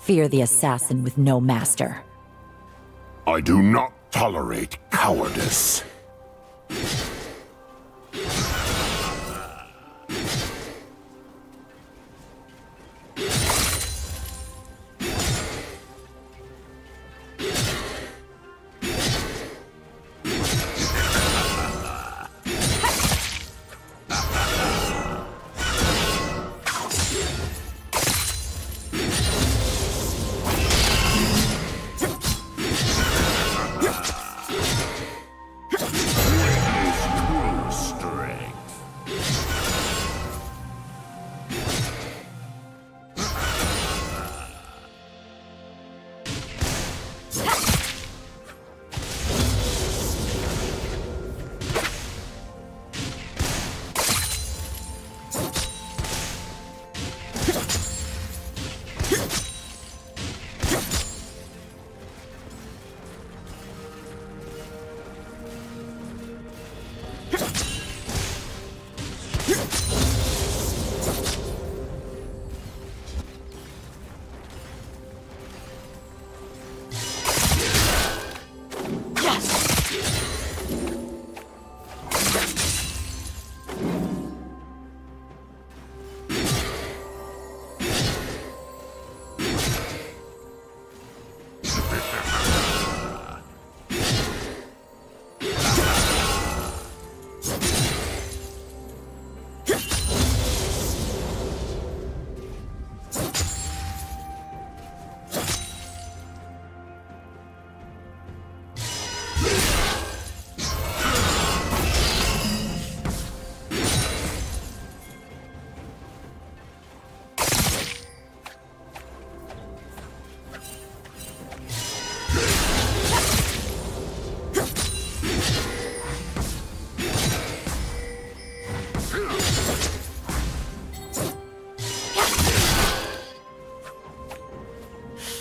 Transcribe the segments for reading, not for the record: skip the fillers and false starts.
Fear the assassin with no master. I do not tolerate cowardice.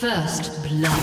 First blood.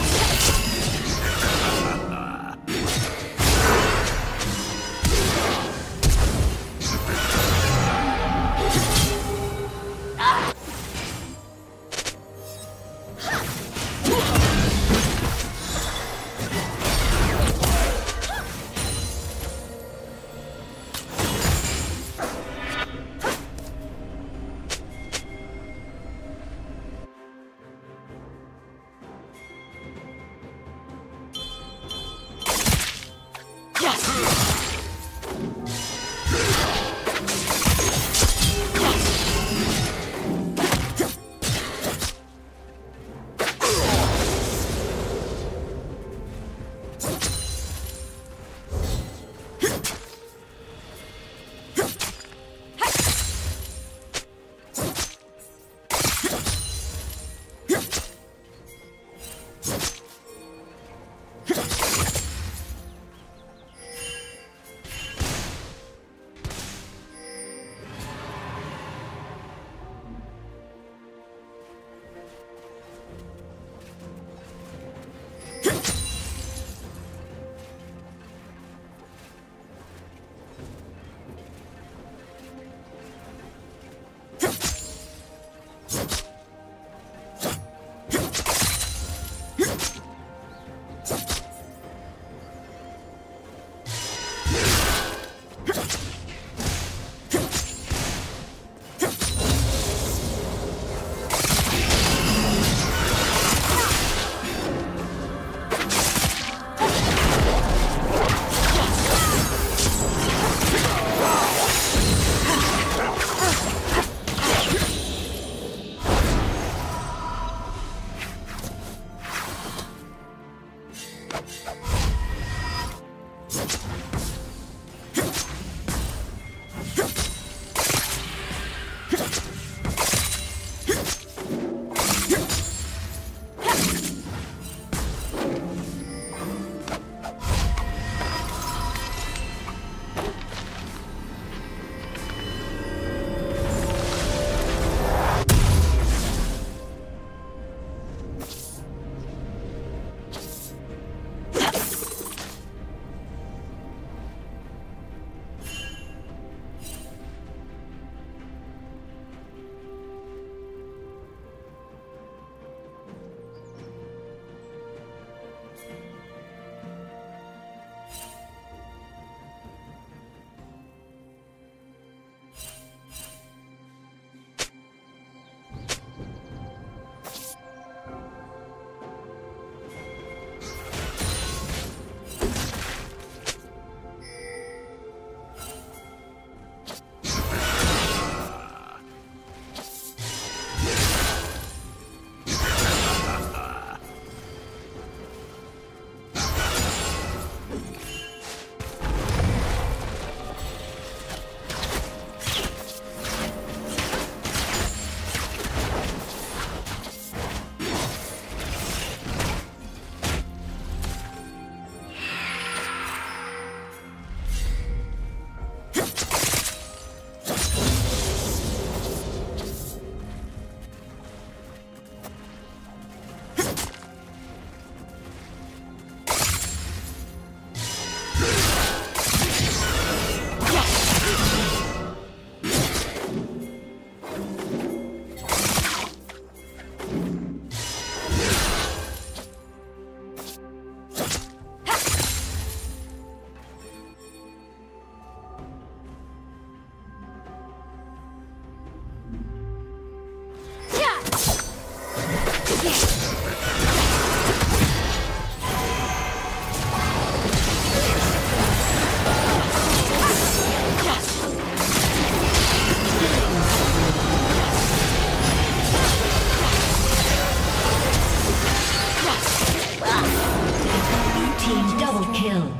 down.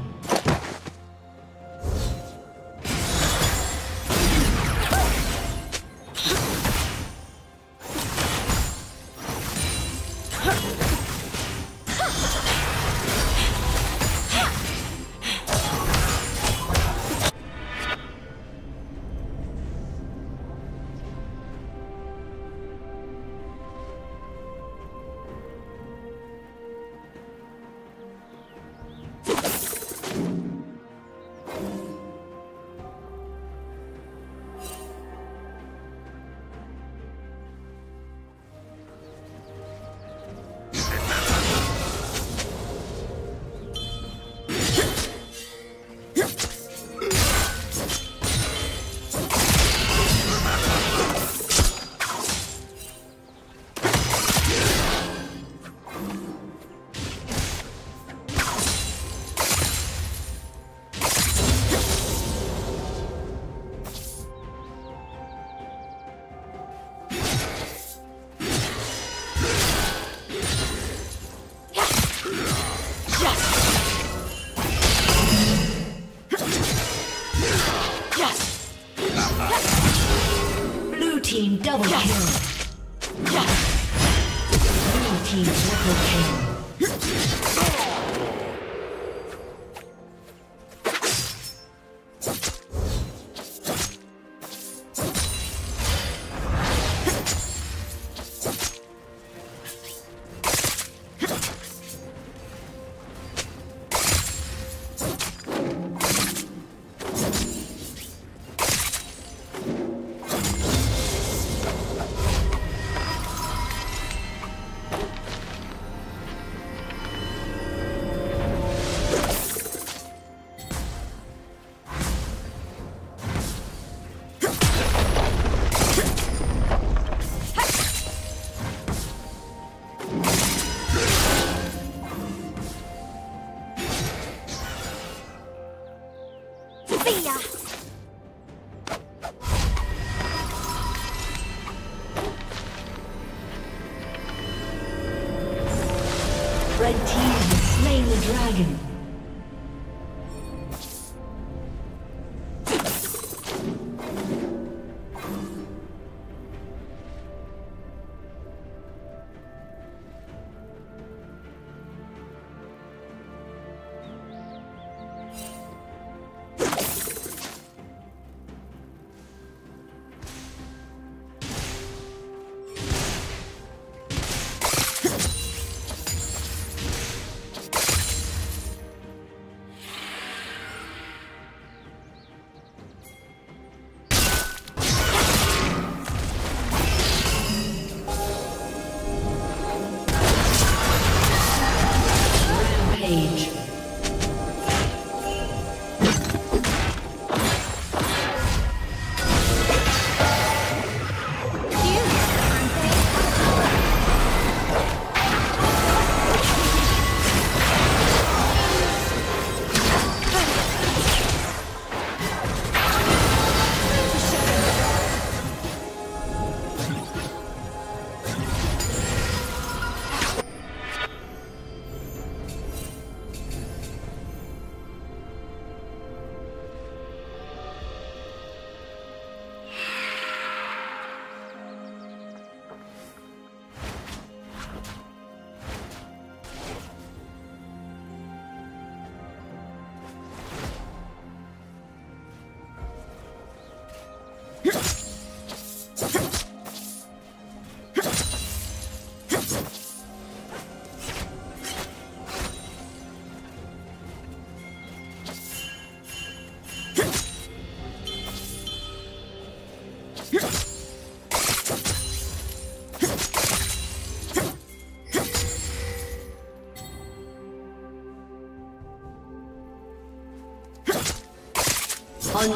Dragon.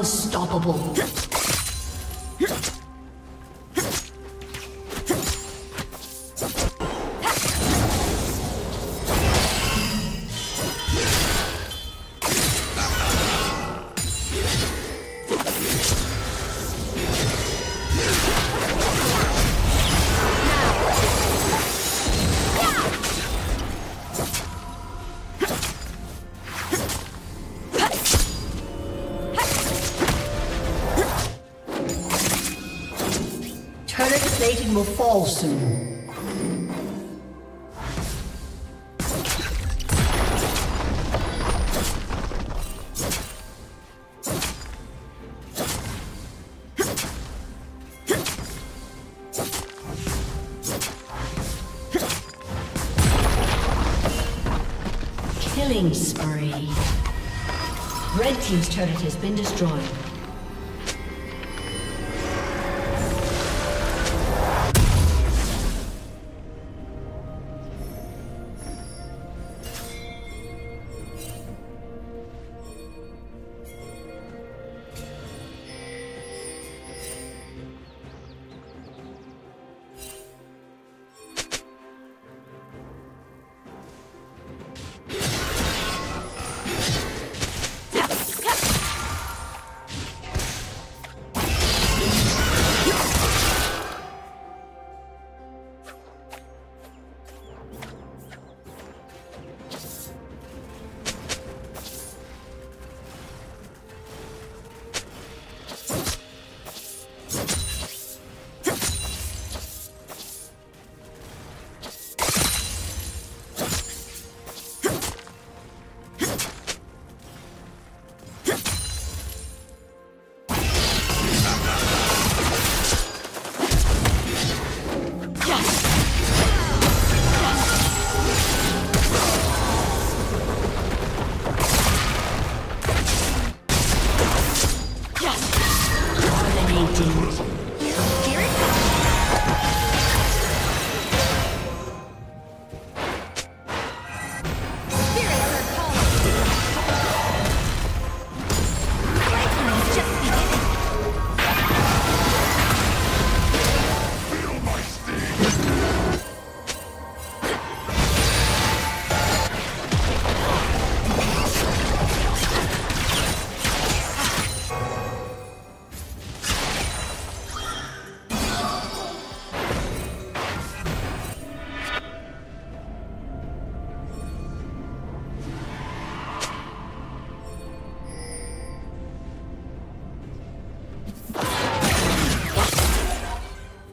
Unstoppable. Dawson. Killing spree. Red team's turret has been destroyed.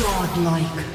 Godlike.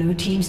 Blue team's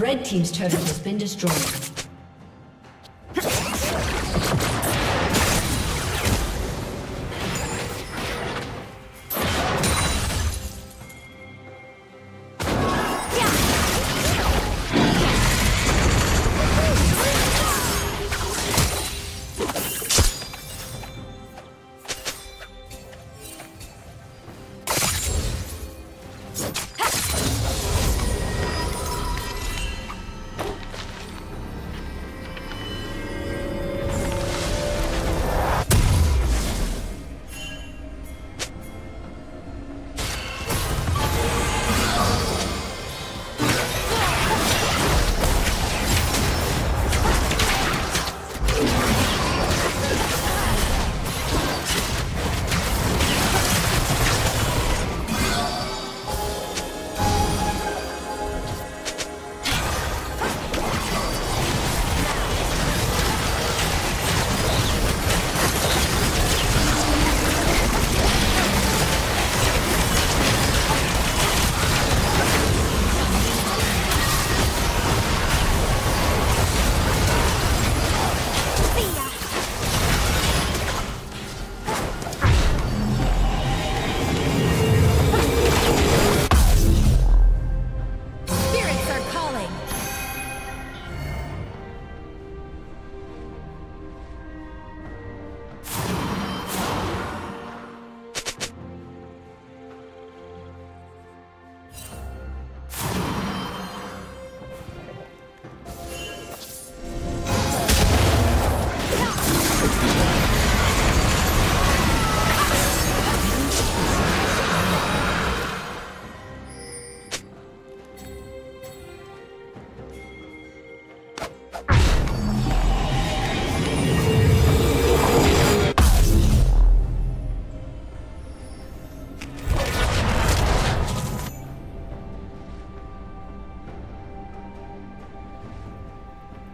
Red team's turret has been destroyed.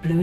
Blue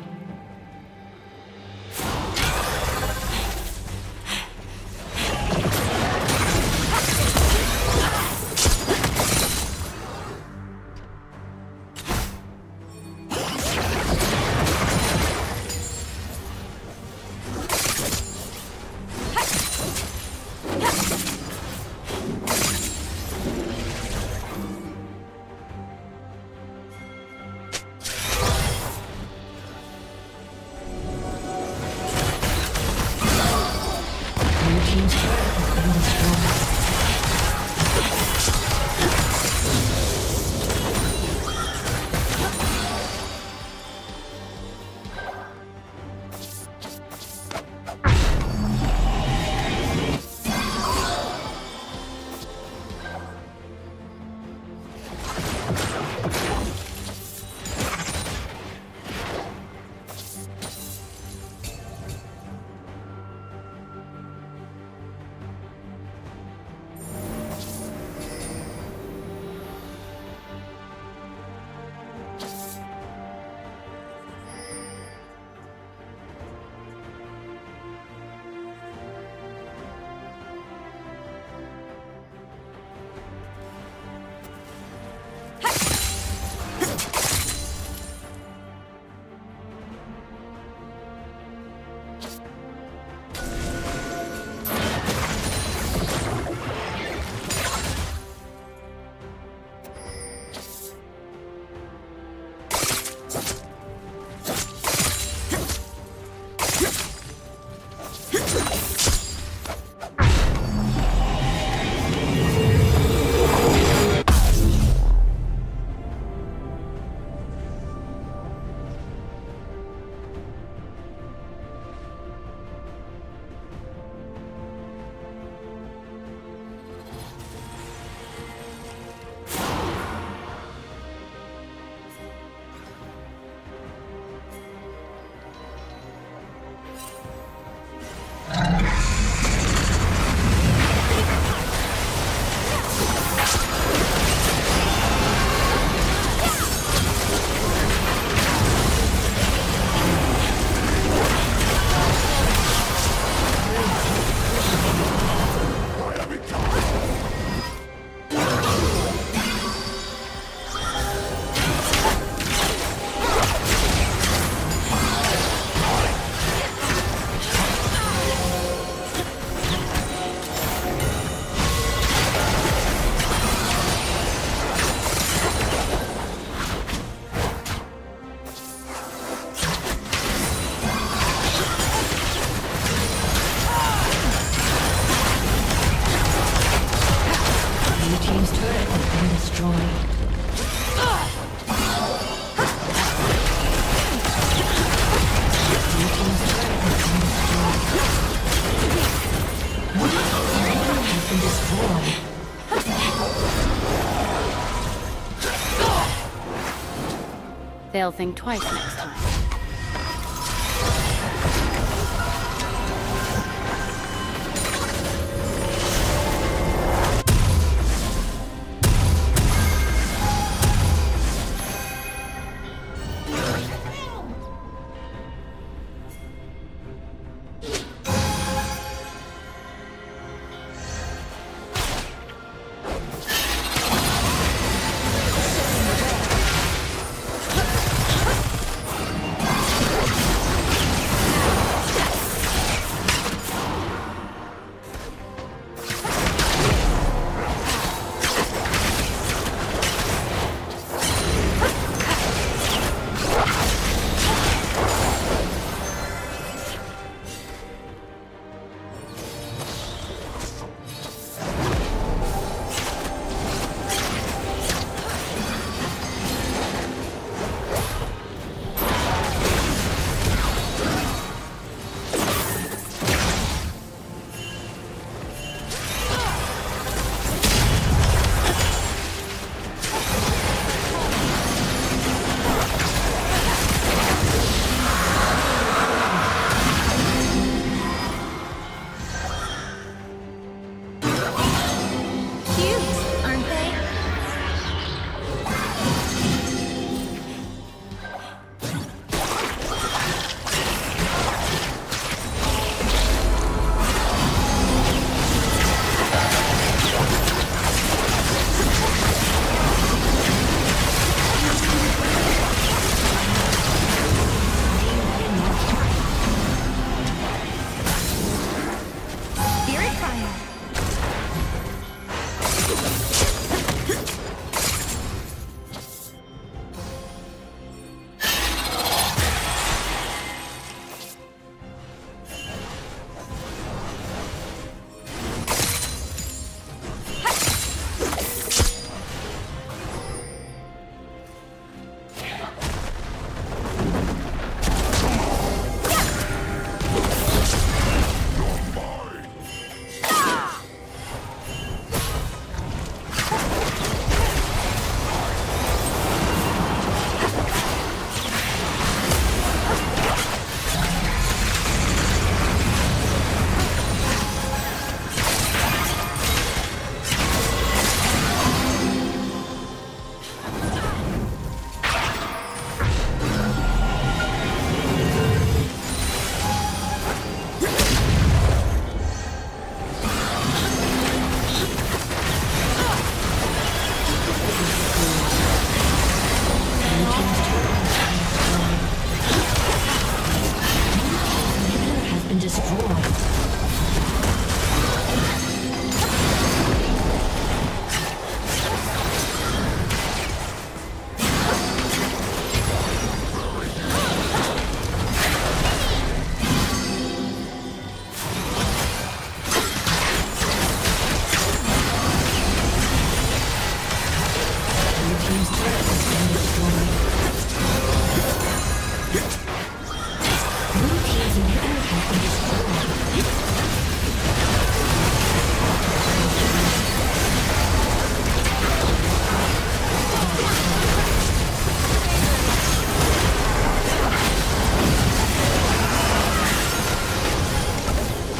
they'll think twice next time.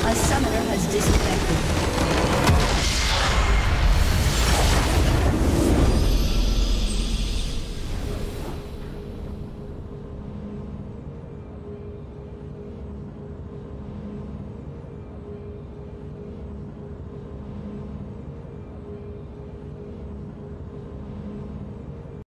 A summoner has disconnected.